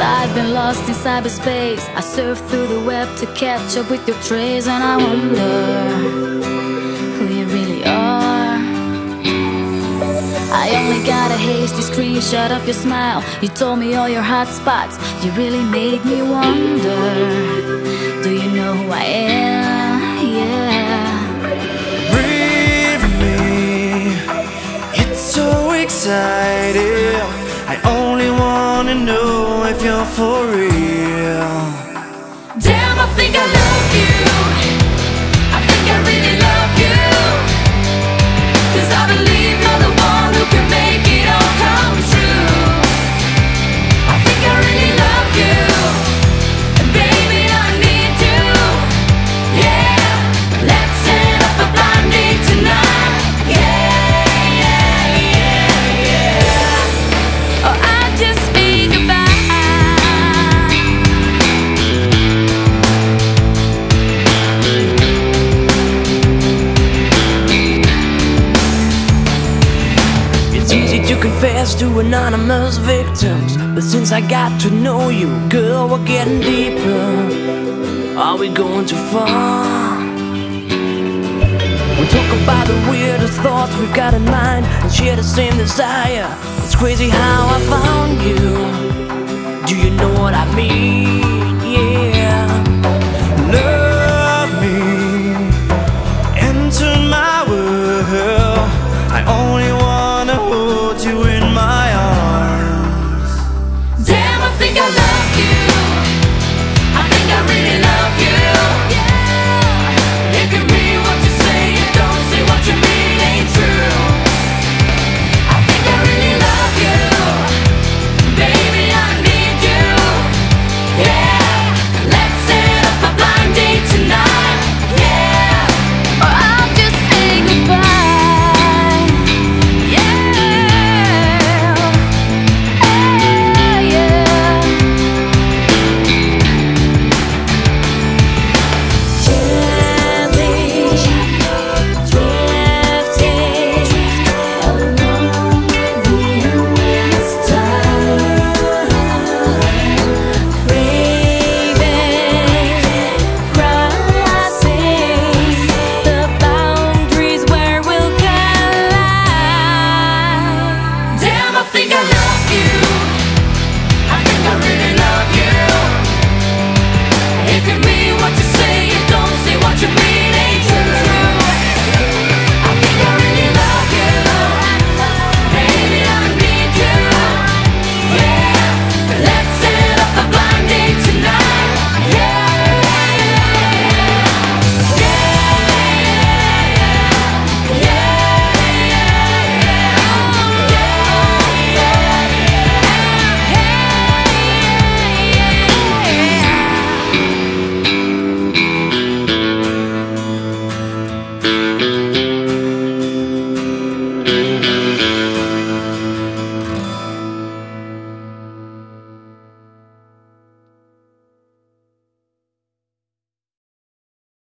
I've been lost in cyberspace. I surf through the web to catch up with your trace, and I wonder who you really are. I only got a hasty screenshot of your smile. You told me all your hot spots. You really made me wonder, do you know who I am? Yeah. Breathe me, it's so exciting. I only wanna know if you're for real. Damn, I think I love you. I think I really love you. 'Cause I believe you're the one who can make it all come true. I think I really love you. And baby, I need you. Yeah, let's set up a blind date tonight. Yeah, yeah, yeah, yeah. Oh, I just think about confess to anonymous victims, but since I got to know you, girl, we're getting deeper. Are we going too far? We talk about the weirdest thoughts we've got in mind and share the same desire. It's crazy how I found you. Do you know what I mean? Yeah. Love me, enter my world. I only wanna hold you in my arms. Damn, I think I love you. I think I really love you. Yeah. It could be what you say, you don't say what you mean ain't true. I think I really love you. Baby, I need you. Yeah. Let's set up a blind date tonight. Yeah. Or I'll just say goodbye. What you say?